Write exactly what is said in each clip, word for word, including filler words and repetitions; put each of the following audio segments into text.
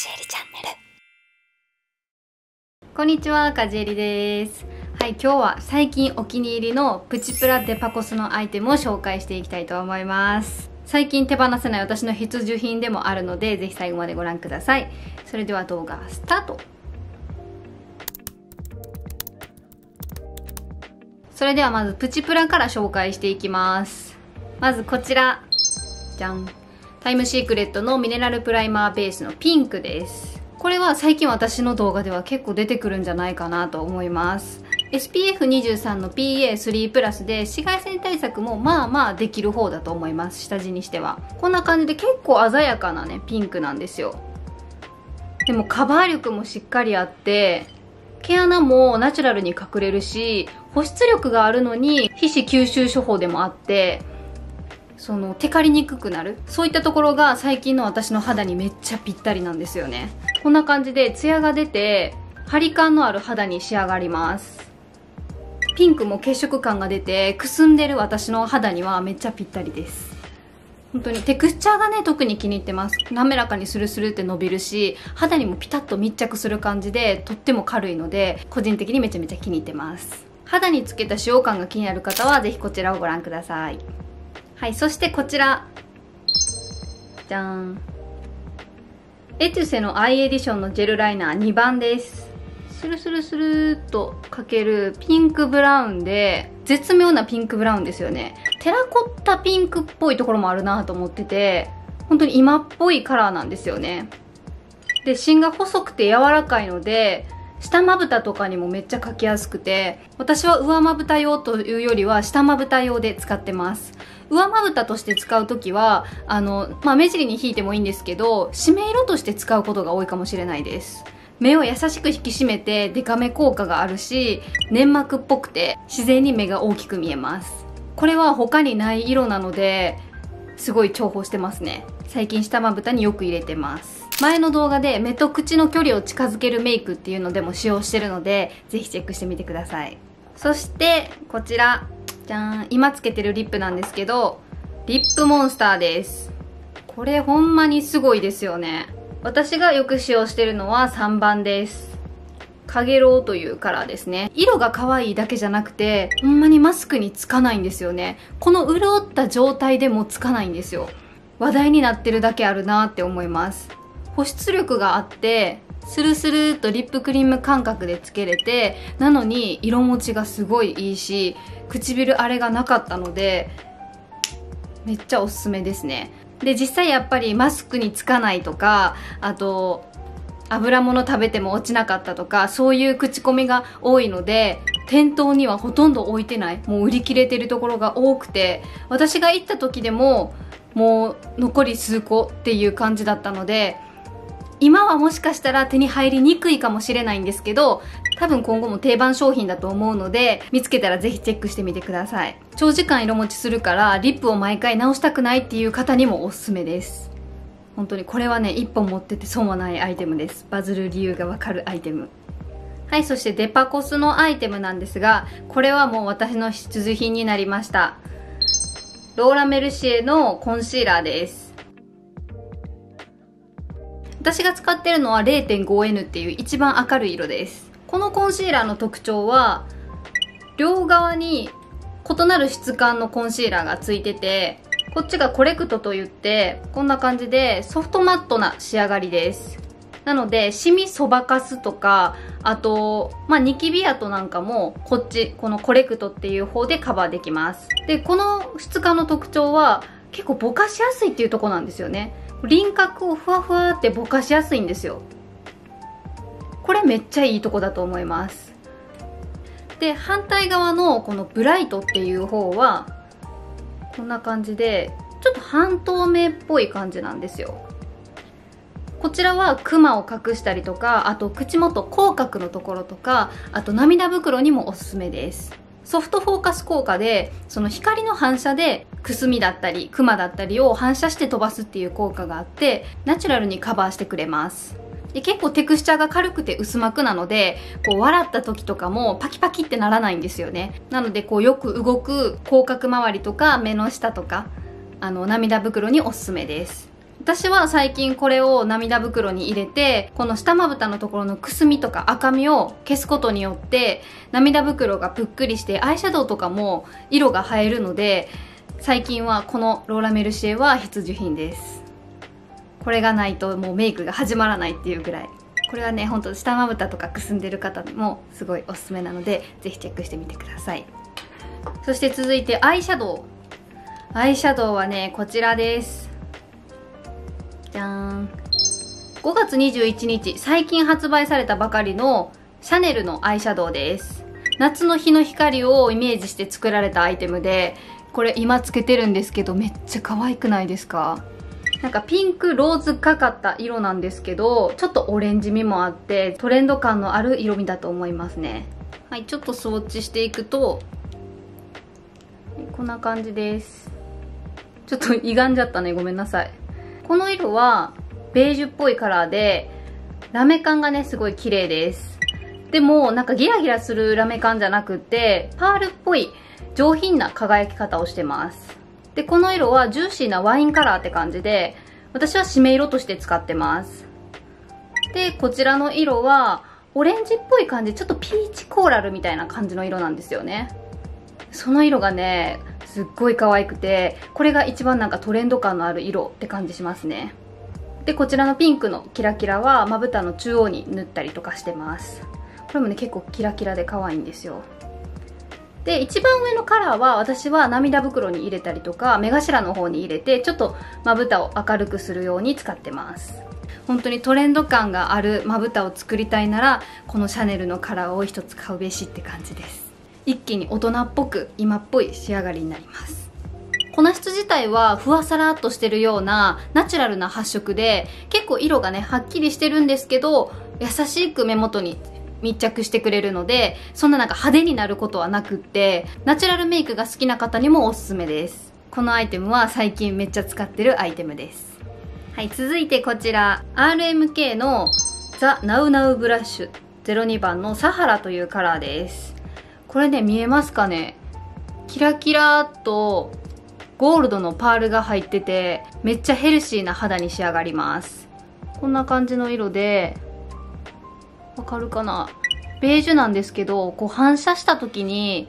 じえりチャンネル。こんにちは、かじえりです。はい、今日は最近お気に入りのプチプラデパコスのアイテムを紹介していきたいと思います。最近手放せない私の必需品でもあるので、ぜひ最後までご覧ください。それでは動画スタート。それではまずプチプラから紹介していきます。まずこちら。じゃん。タイムシークレットのミネラルプライマーベースのピンクです。これは最近私の動画では結構出てくるんじゃないかなと思います。エスピーエフにじゅうさん の ピーエースリープラス で紫外線対策もまあまあできる方だと思います。下地にしては。こんな感じで結構鮮やかなね、ピンクなんですよ。でもカバー力もしっかりあって、毛穴もナチュラルに隠れるし、保湿力があるのに皮脂吸収処方でもあって、そのテカりにくくなる、そういったところが最近の私の肌にめっちゃぴったりなんですよね。こんな感じでツヤが出てハリ感のある肌に仕上がります。ピンクも血色感が出てくすんでる私の肌にはめっちゃぴったりです。本当にテクスチャーがね、特に気に入ってます。滑らかにスルスルって伸びるし、肌にもピタッと密着する感じでとっても軽いので、個人的にめちゃめちゃ気に入ってます。肌につけた使用感が気になる方はぜひこちらをご覧ください。はい、そしてこちら。じゃーん。エトゥセのアイエディションのジェルライナーにばんです。スルスルスルーっとかけるピンクブラウンで、絶妙なピンクブラウンですよね。テラコッタピンクっぽいところもあるなと思ってて、本当に今っぽいカラーなんですよね。で、芯が細くて柔らかいので、下まぶたとかにもめっちゃ描きやすくて、私は上まぶた用というよりは下まぶた用で使ってます。上まぶたとして使うときは、あの、まあ、目尻に引いてもいいんですけど、締め色として使うことが多いかもしれないです。目を優しく引き締めてデカめ効果があるし、粘膜っぽくて自然に目が大きく見えます。これは他にない色なので、すごい重宝してますね。最近下まぶたによく入れてます。前の動画で目と口の距離を近づけるメイクっていうのでも使用してるので、ぜひチェックしてみてください。そして、こちら。じゃーん。今つけてるリップなんですけど、リップモンスターです。これほんまにすごいですよね。私がよく使用してるのはさんばんです。かげろうというカラーですね。色が可愛いだけじゃなくて、ほんまにマスクにつかないんですよね。この潤った状態でもつかないんですよ。話題になってるだけあるなーって思います。保湿力があって、スルスルーっとリップクリーム感覚でつけれて、なのに色持ちがすごいいいし、唇荒れがなかったので、めっちゃおすすめですね。で、実際やっぱりマスクにつかないとか、あと、油物食べても落ちなかったとか、そういう口コミが多いので、店頭にはほとんど置いてない。もう売り切れてるところが多くて、私が行った時でも、もう残り数個っていう感じだったので、今はもしかしたら手に入りにくいかもしれないんですけど、多分今後も定番商品だと思うので、見つけたらぜひチェックしてみてください。長時間色持ちするから、リップを毎回直したくないっていう方にもおすすめです。本当にこれはね、一本持ってて損はないアイテムです。バズる理由がわかるアイテム。はい、そしてデパコスのアイテムなんですが、これはもう私の必需品になりました。ローラ・メルシエのコンシーラーです。私が使ってるのは ゼロ点五エヌ っていう一番明るい色です。このコンシーラーの特徴は、両側に異なる質感のコンシーラーがついてて、こっちがコレクトといって、こんな感じでソフトマットな仕上がりです。なので、シミそばかすとか、あと、まあ、ニキビ跡なんかも、こっち、このコレクトっていう方でカバーできます。で、この質感の特徴は、結構ぼかしやすいっていうとこなんですよね。輪郭をふわふわってぼかしやすいんですよ。これめっちゃいいとこだと思います。で、反対側のこのブライトっていう方はこんな感じでちょっと半透明っぽい感じなんですよ。こちらはクマを隠したりとか、あと口元口角のところとか、あと涙袋にもおすすめです。ソフトフォーカス効果で、その光の反射でくすみだったりクマだったりを反射して飛ばすっていう効果があって、ナチュラルにカバーしてくれます。で、結構テクスチャーが軽くて薄膜なので、こう笑った時とかもパキパキってならないんですよね。なので、こうよく動く口角周りとか目の下とか、あの涙袋におすすめです。私は最近これを涙袋に入れて、この下まぶたのところのくすみとか赤みを消すことによって涙袋がぷっくりしてアイシャドウとかも色が映えるので、最近はこのローラ・メルシエは必需品です。これがないともうメイクが始まらないっていうぐらい、これはね、ほんと下まぶたとかくすんでる方もすごいおすすめなので、ぜひチェックしてみてください。そして続いてアイシャドウ。アイシャドウはね、こちらです。じゃーん。ごがつにじゅういちにち、最近発売されたばかりのシャネルのアイシャドウです。夏の日の光をイメージして作られたアイテムで、これ今つけてるんですけど、めっちゃ可愛くないですか？なんかピンクローズかかった色なんですけど、ちょっとオレンジ味もあってトレンド感のある色味だと思いますね。はい、ちょっとスウォッチしていくとこんな感じです。ちょっと歪んじゃったね、ごめんなさい。この色はベージュっぽいカラーで、ラメ感がねすごい綺麗です。でもなんかギラギラするラメ感じゃなくて、パールっぽい上品な輝き方をしてます。でこの色はジューシーなワインカラーって感じで、私は締め色として使ってます。でこちらの色はオレンジっぽい感じ、ちょっとピーチコーラルみたいな感じの色なんですよね。その色がねすっごい可愛くて、これが一番なんかトレンド感のある色って感じしますね。でこちらのピンクのキラキラはまぶたの中央に塗ったりとかしてます。これもね結構キラキラで可愛いんですよ。で一番上のカラーは、私は涙袋に入れたりとか目頭の方に入れて、ちょっとまぶたを明るくするように使ってます。本当にトレンド感があるまぶたを作りたいなら、このシャネルのカラーを一つ買うべしって感じです。一気に大人っぽく今っぽい仕上がりになります。粉質自体はふわさらっとしてるようなナチュラルな発色で、結構色がねはっきりしてるんですけど、優しく目元に密着してくれるので、そんななんか派手になることはなくって、ナチュラルメイクが好きな方にもおすすめです。このアイテムは最近めっちゃ使ってるアイテムです。はい、続いてこちら アールエムケー のザ・ナウナウブラッシュゼロにばんのサハラというカラーです。これね、見えますかね、キラキラっとゴールドのパールが入ってて、めっちゃヘルシーな肌に仕上がります。こんな感じの色で、わかるかな、ベージュなんですけど、こう反射した時に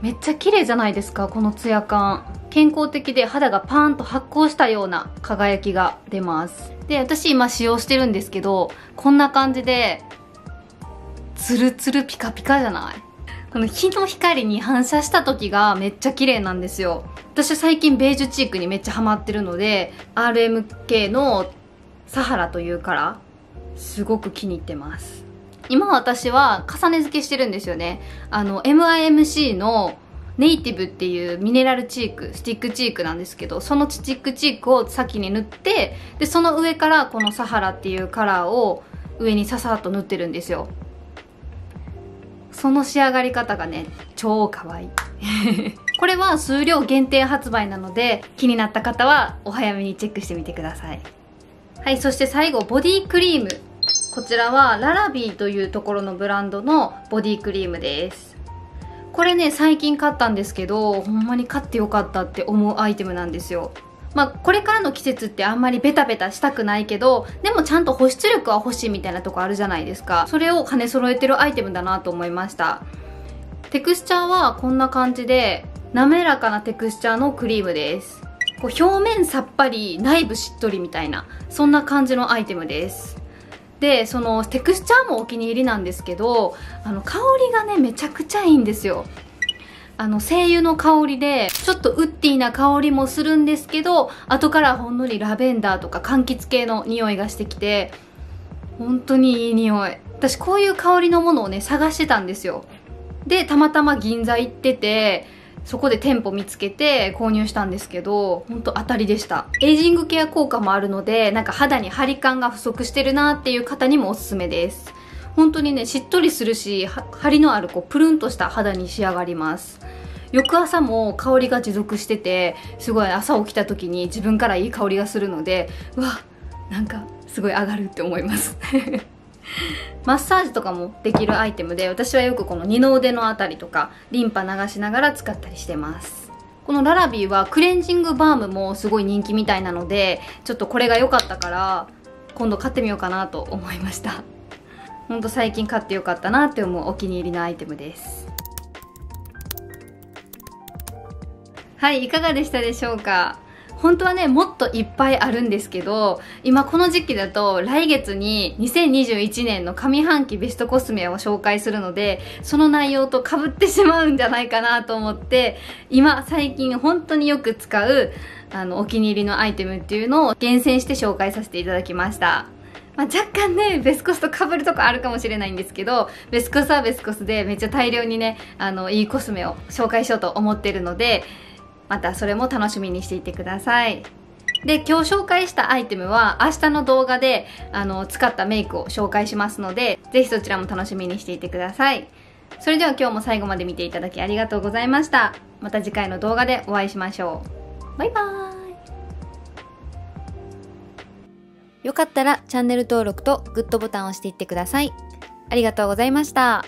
めっちゃ綺麗じゃないですか。このツヤ感、健康的で肌がパーンと発光したような輝きが出ます。で私今使用してるんですけど、こんな感じでツルツルピカピカじゃない？この日の光に反射した時がめっちゃ綺麗なんですよ。私は最近ベージュチークにめっちゃハマってるので、 アールエムケー のサハラというカラーすごく気に入ってます。今私は重ね付けしてるんですよね。あの エムアイエムシー のネイティブっていうミネラルチーク、スティックチークなんですけど、そのスティックチークを先に塗って、でその上からこのサハラっていうカラーを上にささっと塗ってるんですよ。その仕上がり方がね超可愛いこれは数量限定発売なので、気になった方はお早めにチェックしてみてください。はい、そして最後ボディクリーム。こちらはララビーというところのブランドのボディクリームです。これね最近買ったんですけど、ほんまに買ってよかったって思うアイテムなんですよ。まあこれからの季節ってあんまりベタベタしたくないけど、でもちゃんと保湿力は欲しいみたいなとこあるじゃないですか。それを兼ね揃えてるアイテムだなと思いました。テクスチャーはこんな感じで、滑らかなテクスチャーのクリームです。こう表面さっぱり内部しっとりみたいな、そんな感じのアイテムです。でそのテクスチャーもお気に入りなんですけど、あの香りがねめちゃくちゃいいんですよ。あの精油の香りで、ちょっとウッディな香りもするんですけど、後からほんのりラベンダーとか柑橘系の匂いがしてきて、本当にいい匂い。私こういう香りのものをね探してたんですよ。でたまたま銀座行ってて、そこで店舗見つけて購入したんですけど、ほんと当たりでした。エイジングケア効果もあるので、なんか肌にハリ感が不足してるなっていう方にもおすすめです。本当にねしっとりするし、ハリのあるこうプルンとした肌に仕上がります。翌朝も香りが持続してて、すごい朝起きた時に自分からいい香りがするので、うわなんかすごい上がるって思いますマッサージとかもできるアイテムで、私はよくこの二の腕のあたりとかリンパ流しながら使ったりしてます。このララビーはクレンジングバームもすごい人気みたいなので、ちょっとこれが良かったから今度買ってみようかなと思いました。ほんと最近買って良かったなって思うお気に入りのアイテムです。はい、いかがでしたでしょうか。本当はね、もっといっぱいあるんですけど、今この時期だと来月ににせんにじゅういちねんの上半期ベストコスメを紹介するので、その内容と被ってしまうんじゃないかなと思って、今最近本当によく使うあのお気に入りのアイテムっていうのを厳選して紹介させていただきました。まあ、若干ね、ベスコスと被るとこあるかもしれないんですけど、ベスコスはベスコスでめっちゃ大量にね、あのいいコスメを紹介しようと思ってるので、またそれも楽しみにしていてください。で、今日紹介したアイテムは明日の動画であの使ったメイクを紹介しますので、ぜひそちらも楽しみにしていてください。それでは今日も最後まで見ていただきありがとうございました。また次回の動画でお会いしましょう。バイバーイ。よかったらチャンネル登録とグッドボタンを押していってください。ありがとうございました。